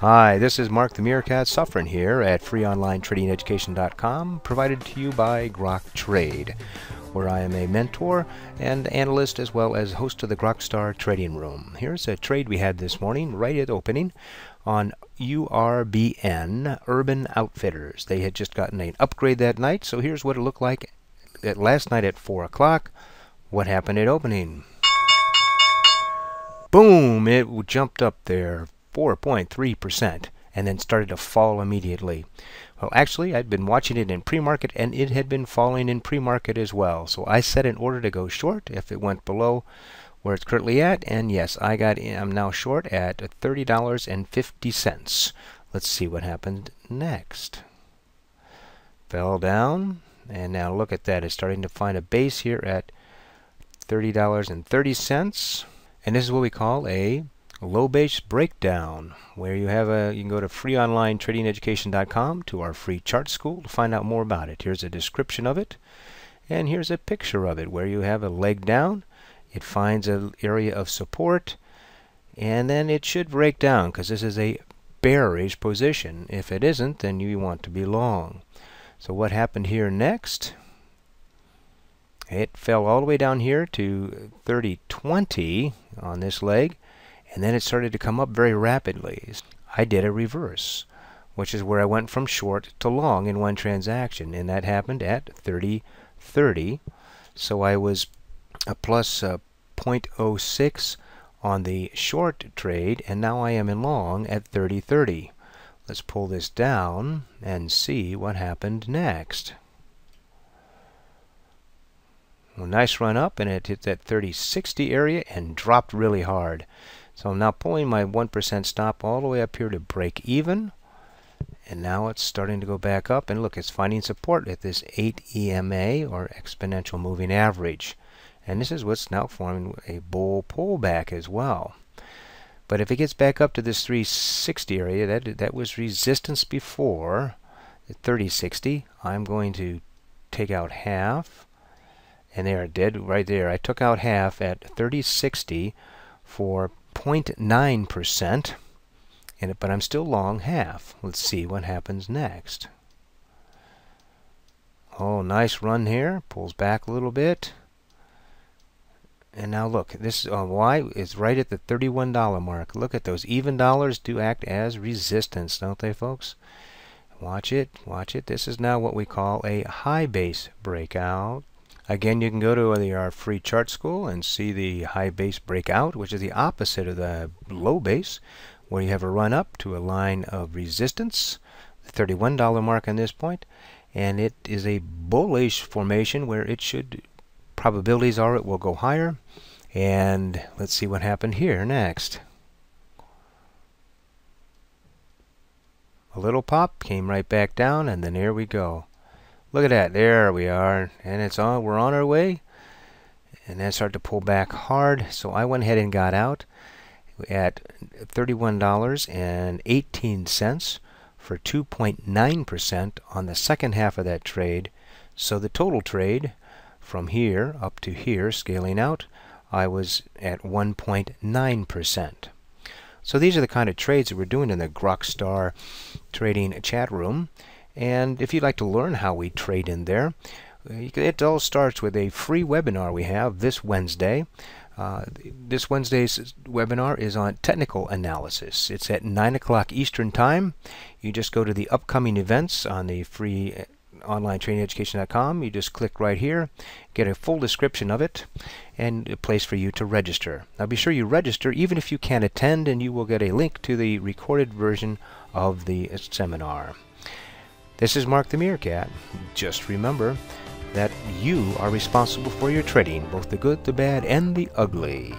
Hi, this is Mark the Meerkat Suffron here at FreeOnlineTradingEducation.com, provided to you by Grok Trade, where I am a mentor and analyst as well as host of the GrokStar Trading Room. Here's a trade we had this morning right at opening on URBN, Urban Outfitters. They had just gotten an upgrade that night, so here's what it looked like at last night at 4 o'clock. What happened at opening? Boom! It jumped up there. 4.3%, and then started to fall immediately. Well, actually, I'd been watching it in pre-market, and it had been falling in pre-market as well. So I set an order to go short if it went below where it's currently at, and yes, I got in. I'm now short at $30.50. Let's see what happened next. Fell down, and now look at that. It's starting to find a base here at $30.30, and this is what we call a low base breakdown, where you have you can go to freeonlinetradingeducation.com to our free chart school to find out more about it. Here's a description of it, and here's a picture of it, where you have a leg down, it finds an area of support, and then it should break down, because this is a bearish position. If it isn't, then you want to be long. So what happened here next? It fell all the way down here to 30.20 on this leg, and then it started to come up very rapidly. I did a reverse, which is where I went from short to long in one transaction, and that happened at 30.30. So I was a plus 0.06 on the short trade, and now I am in long at 30.30. Let's pull this down and see what happened next. Well, nice run up, and it hit that 30.60 area and dropped really hard. So I'm now pulling my 1% stop all the way up here to break even. And now it's starting to go back up. And look, it's finding support at this 8 EMA, or Exponential Moving Average. And this is what's now forming a bull pullback as well. But if it gets back up to this 360 area, that was resistance before, at 3060, I'm going to take out half. And there it did right there. I took out half at 3060 for 0.9%, but I'm still long half. Let's see what happens next. Oh, nice run here. Pulls back a little bit. And now look, this Y is right at the $31 mark. Look at those even dollars do act as resistance, don't they, folks? Watch it, watch it. This is now what we call a high base breakout. Again, you can go to our free chart school and see the high base breakout, which is the opposite of the low base, where you have a run up to a line of resistance, the $31 mark on this point, and it is a bullish formation where it should, probabilities are it will go higher. And let's see what happened here next. A little pop, came right back down, and then here we go. Look at that, there we are, and it's on. We're on our way, and then start to pull back hard. So I went ahead and got out at $31.18 for 2.9% on the second half of that trade. So the total trade from here up to here, scaling out, I was at 1.9%. So these are the kind of trades that we're doing in the GrokStar Trading chat room. And if you'd like to learn how we trade in there, it all starts with a free webinar we have this Wednesday. This Wednesday's webinar is on technical analysis. It's at 9 o'clock Eastern Time. You just go to the upcoming events on the FreeOnlineTradingEducation.com. You just click right here, get a full description of it, and a place for you to register. Now be sure you register, even if you can't attend, and you will get a link to the recorded version of the seminar. This is Mark the Meerkat. Just remember that you are responsible for your trading, both the good, the bad, and the ugly.